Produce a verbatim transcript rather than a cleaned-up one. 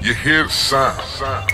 You hear the sound.